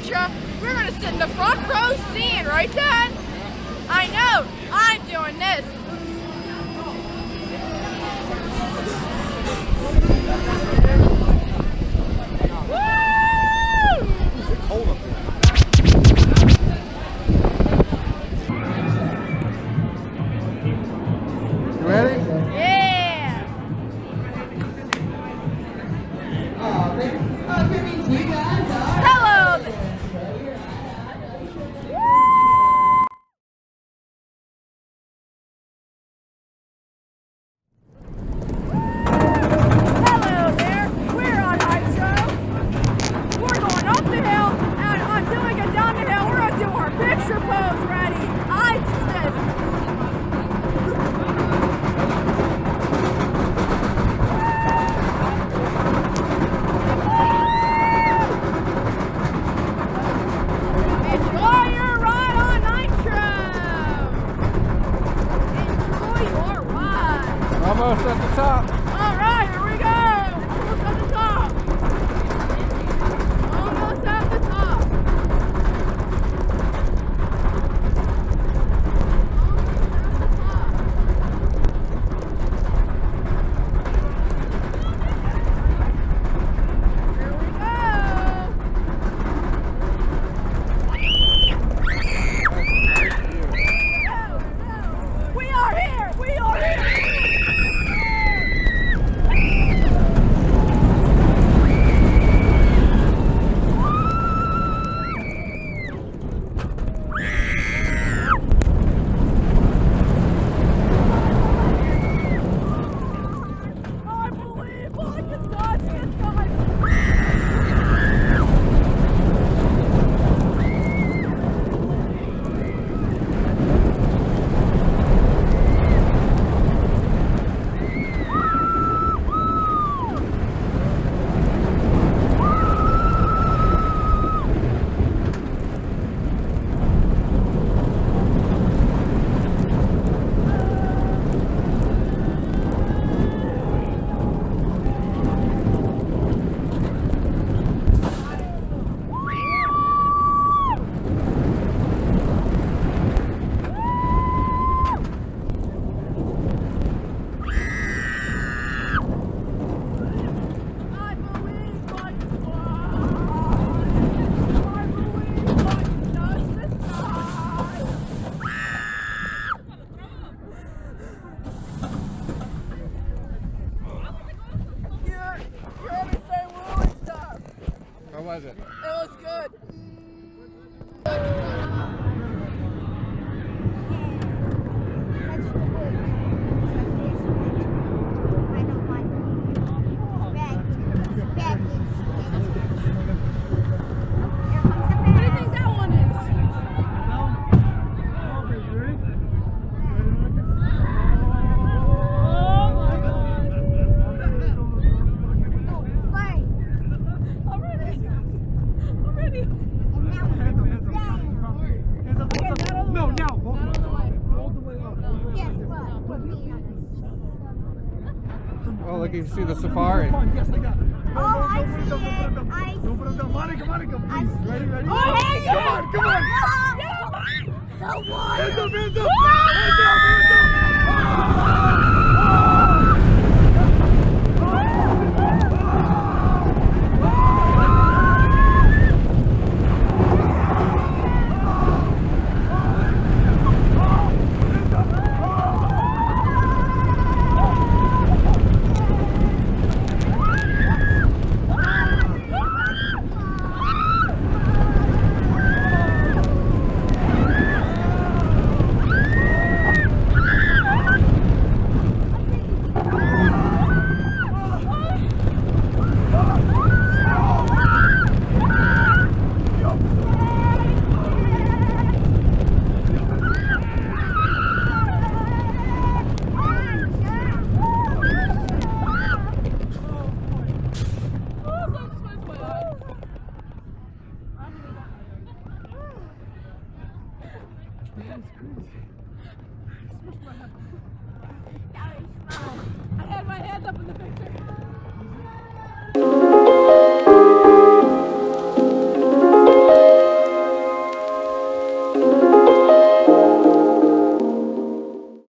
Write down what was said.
Nitro. We're going to sit in the front row seeing, right, Dad? I know. I'm doing this. Almost at the top. All right, here we go. Almost at the top. Almost at the top. Here we go. We are here. We are here. How was it? It was good. Oh, look, you see the safari. Yes, I got it. Oh, I see it. I see it. Don't put it down. Monica, Monica, please. Ready? Oh, hey, come on. The water. Hands up.